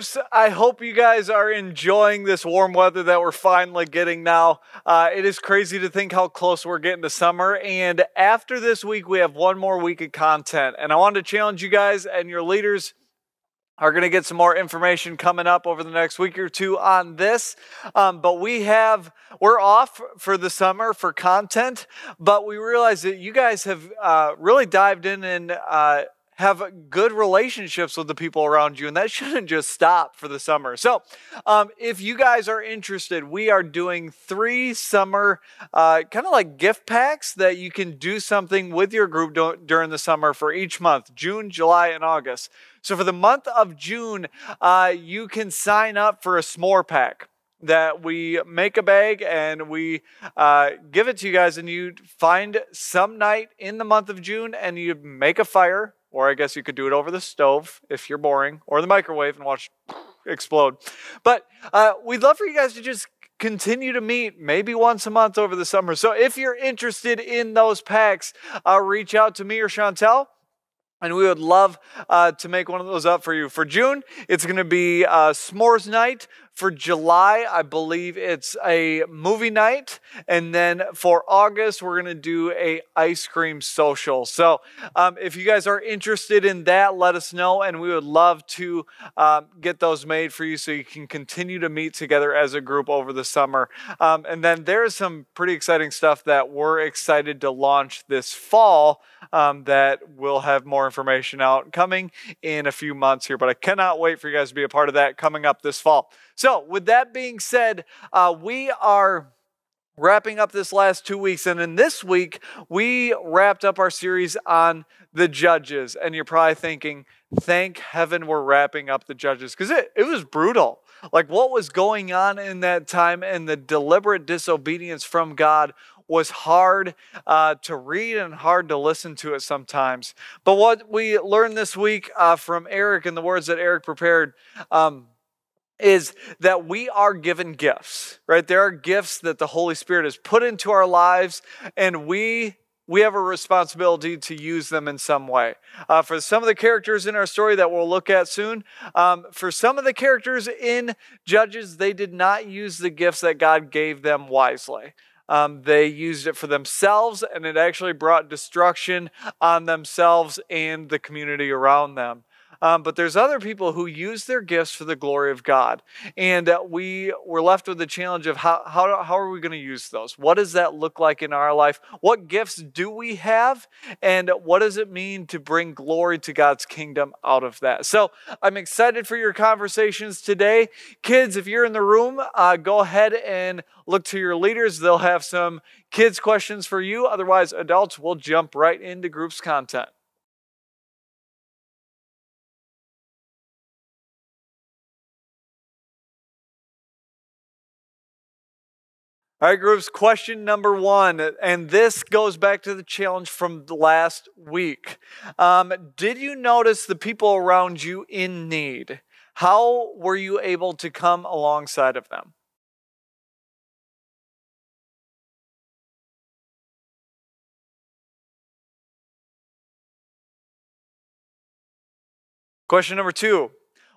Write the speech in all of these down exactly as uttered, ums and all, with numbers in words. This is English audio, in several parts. Troops, I hope you guys are enjoying this warm weather that we're finally getting now. Uh, it is crazy to think how close we're getting to summer. And after this week, we have one more week of content. And I wanted to challenge you guys and your leaders are going to get some more information coming up over the next week or two on this. Um, but we have, we're off for the summer for content, but we realize that you guys have uh, really dived in and uh, have good relationships with the people around you, and that shouldn't just stop for the summer. So um, if you guys are interested, we are doing three summer uh, kind of like gift packs that you can do something with your group do- during the summer for each month, June, July, and August. So for the month of June, uh, you can sign up for a s'more pack that we make a bag and we uh, give it to you guys, and you find some night in the month of June and you make a fire. Or I guess you could do it over the stove if you're boring, or the microwave and watch explode. But uh, we'd love for you guys to just continue to meet maybe once a month over the summer. So if you're interested in those packs, uh, reach out to me or Chantel, and we would love uh, to make one of those up for you. For June, it's going to be uh, s'mores night. For July, I believe it's a movie night. And then for August, we're going to do a ice cream social. So um, if you guys are interested in that, let us know. And we would love to um, get those made for you so you can continue to meet together as a group over the summer. Um, and then there's some pretty exciting stuff that we're excited to launch this fall um, that we'll have more information out coming in a few months here. But I cannot wait for you guys to be a part of that coming up this fall. So So with that being said, uh, we are wrapping up this last two weeks. And in this week, we wrapped up our series on the Judges. And you're probably thinking, thank heaven we're wrapping up the Judges, because it, it was brutal. Like, what was going on in that time and the deliberate disobedience from God was hard uh, to read and hard to listen to it sometimes. But what we learned this week uh, from Eric and the words that Eric prepared um, is that we are given gifts, right? There are gifts that the Holy Spirit has put into our lives, and we we have a responsibility to use them in some way. Uh, for some of the characters in our story that we'll look at soon, um, for some of the characters in Judges, they did not use the gifts that God gave them wisely. Um, they used it for themselves, and it actually brought destruction on themselves and the community around them. Um, but there's other people who use their gifts for the glory of God. And uh, we were left with the challenge of how, how, how are we going to use those? What does that look like in our life? What gifts do we have? And what does it mean to bring glory to God's kingdom out of that? So I'm excited for your conversations today. Kids, if you're in the room, uh, go ahead and look to your leaders. They'll have some kids' questions for you. Otherwise, adults will jump right into groups content. All right, groups, question number one, and this goes back to the challenge from last week. Um, did you notice the people around you in need? How were you able to come alongside of them? Question number two.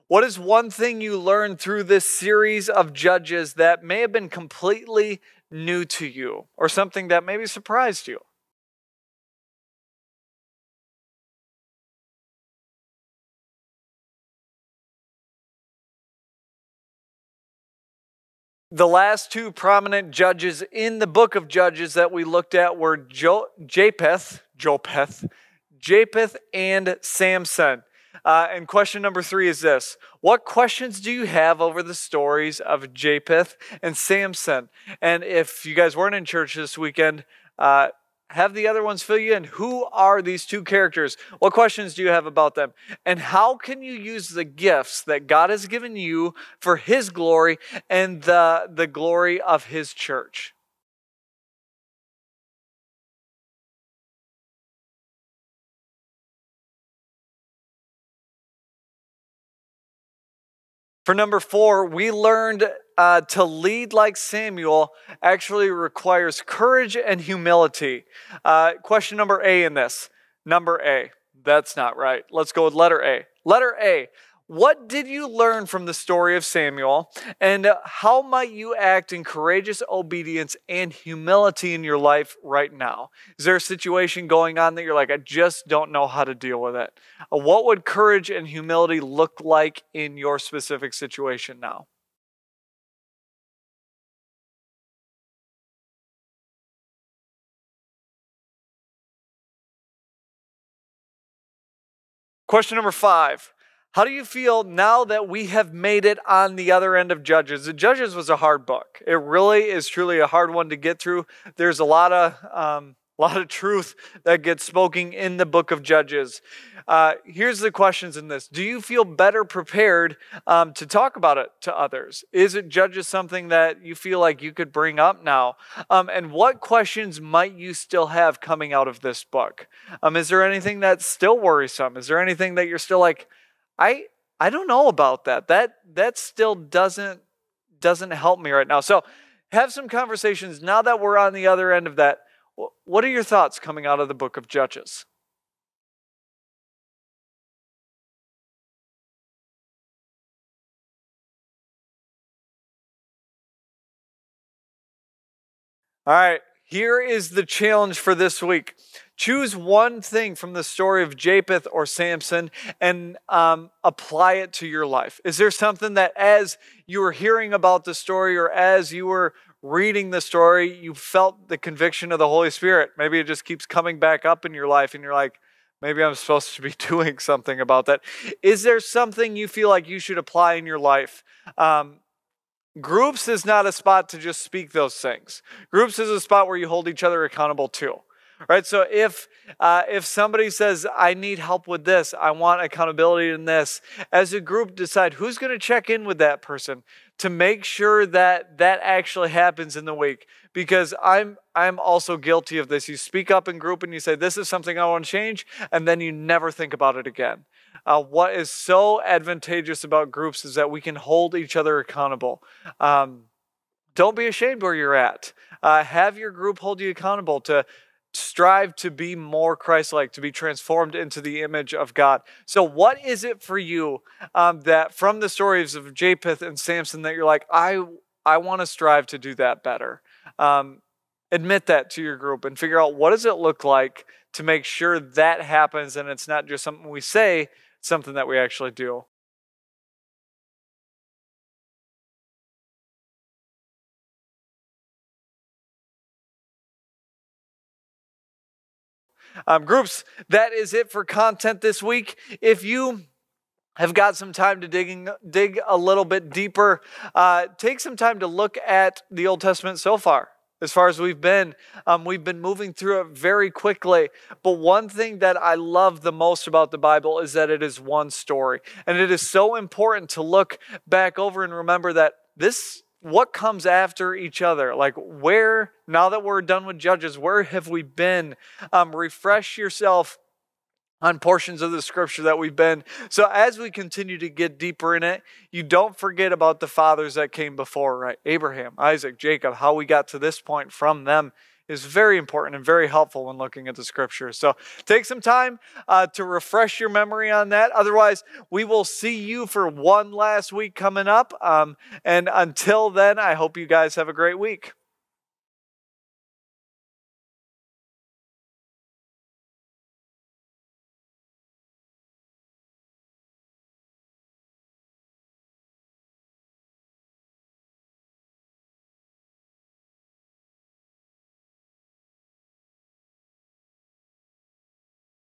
What is one thing you learned through this series of Judges that may have been completely new to you, or something that maybe surprised you? The last two prominent judges in the book of Judges that we looked at were jo- Jephthah, Jephthah, Jephthah and Samson. Uh, and question number three is this. What questions do you have over the stories of Jephthah and Samson? And if you guys weren't in church this weekend, uh, have the other ones fill you in. Who are these two characters? What questions do you have about them? And how can you use the gifts that God has given you for His glory and the, the glory of His church? For number four, we learned uh, to lead like Samuel actually requires courage and humility. Uh, question number A in this. Number A. That's not right. Let's go with letter A. Letter A. What did you learn from the story of Samuel, and how might you act in courageous obedience and humility in your life right now? Is there a situation going on that you're like, I just don't know how to deal with it? What would courage and humility look like in your specific situation now? Question number five. How do you feel now that we have made it on the other end of Judges? The Judges was a hard book. It really is truly a hard one to get through. There's a lot of um, lot of truth that gets spoken in the book of Judges. Uh, here's the questions in this. Do you feel better prepared um, to talk about it to others? Is it Judges something that you feel like you could bring up now? Um, and what questions might you still have coming out of this book? Um, is there anything that's still worrisome? Is there anything that you're still like, I I don't know about that. That that still doesn't doesn't help me right now. So have some conversations now that we're on the other end of that. What are your thoughts coming out of the book of Judges? All right, here is the challenge for this week. Choose one thing from the story of Jephthah or Samson and um, apply it to your life. Is there something that as you were hearing about the story or as you were reading the story, you felt the conviction of the Holy Spirit? Maybe it just keeps coming back up in your life and you're like, maybe I'm supposed to be doing something about that. Is there something you feel like you should apply in your life? Um, groups is not a spot to just speak those things. Groups is a spot where you hold each other accountable too. Right, so if uh, if somebody says, I need help with this, I want accountability in this, as a group decide who's going to check in with that person to make sure that that actually happens in the week. Because I'm, I'm also guilty of this. You speak up in group and you say, this is something I want to change, and then you never think about it again. Uh, what is so advantageous about groups is that we can hold each other accountable. Um, don't be ashamed where you're at. Uh, have your group hold you accountable to strive to be more Christ-like, to be transformed into the image of God. So what is it for you um, that from the stories of Jephthah and Samson that you're like, I, I want to strive to do that better? Um, admit that to your group and figure out what does it look like to make sure that happens and it's not just something we say, it's something that we actually do. Um, groups, that is it for content this week. If you have got some time to digging, dig a little bit deeper, uh, take some time to look at the Old Testament so far. As far as we've been, um, we've been moving through it very quickly. But one thing that I love the most about the Bible is that it is one story. And it is so important to look back over and remember that this what comes after each other? Like where, now that we're done with Judges, where have we been? Um, refresh yourself on portions of the scripture that we've been. So as we continue to get deeper in it, you don't forget about the fathers that came before, right? Abraham, Isaac, Jacob, how we got to this point from them is very important and very helpful when looking at the scripture. So take some time uh, to refresh your memory on that. Otherwise, we will see you for one last week coming up. Um, and until then, I hope you guys have a great week.